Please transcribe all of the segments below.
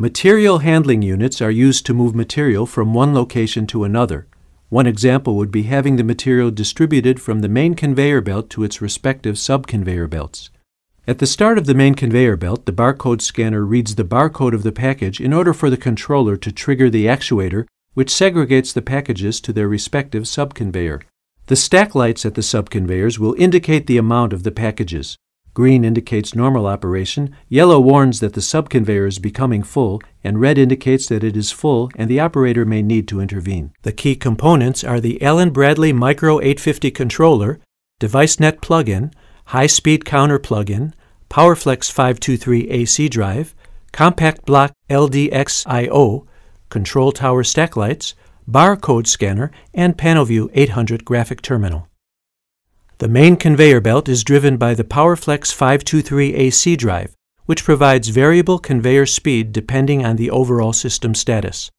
Material handling units are used to move material from one location to another. One example would be having the material distributed from the main conveyor belt to its respective sub-conveyor belts. At the start of the main conveyor belt, the barcode scanner reads the barcode of the package in order for the controller to trigger the actuator, which segregates the packages to their respective sub-conveyor. The stack lights at the sub-conveyors will indicate the amount of the packages. Green indicates normal operation, yellow warns that the sub-conveyor is becoming full, and red indicates that it is full and the operator may need to intervene. The key components are the Allen-Bradley Micro850 controller, DeviceNet plug-in, high-speed counter plug-in, PowerFlex 523 AC drive, CompactBlock LDX I/O, control tower stack lights, barcode scanner, and PanelView 800 graphic terminal. The main conveyor belt is driven by the PowerFlex 523 AC drive, which provides variable conveyor speed depending on the overall system status.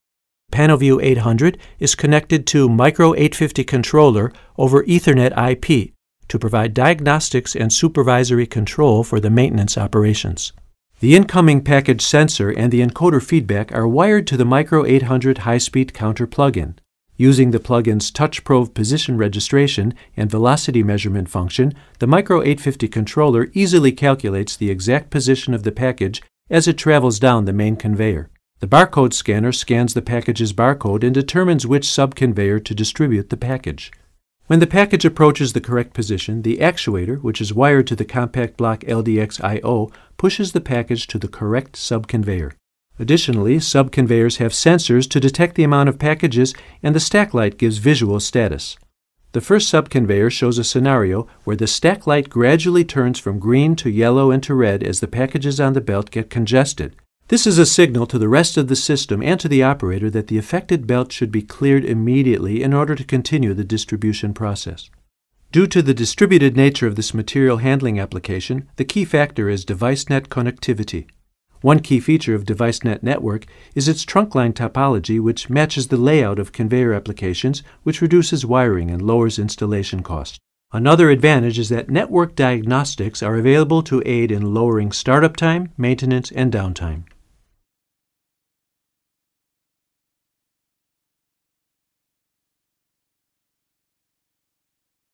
PanelView 800 is connected to Micro850 controller over Ethernet IP to provide diagnostics and supervisory control for the maintenance operations. The incoming package sensor and the encoder feedback are wired to the Micro800 high-speed counter plug-in. Using the plugin's touch probe position registration and velocity measurement function, the Micro850 controller easily calculates the exact position of the package as it travels down the main conveyor. The barcode scanner scans the package's barcode and determines which sub-conveyor to distribute the package. When the package approaches the correct position, the actuator, which is wired to the CompactBlock LDX I/O, pushes the package to the correct sub-conveyor. Additionally, sub-conveyors have sensors to detect the amount of packages, and the stack light gives visual status. The first sub-conveyor shows a scenario where the stack light gradually turns from green to yellow and to red as the packages on the belt get congested. This is a signal to the rest of the system and to the operator that the affected belt should be cleared immediately in order to continue the distribution process. Due to the distributed nature of this material handling application, the key factor is DeviceNet connectivity. One key feature of DeviceNet Network is its trunkline topology, which matches the layout of conveyor applications, which reduces wiring and lowers installation costs. Another advantage is that network diagnostics are available to aid in lowering startup time, maintenance, and downtime.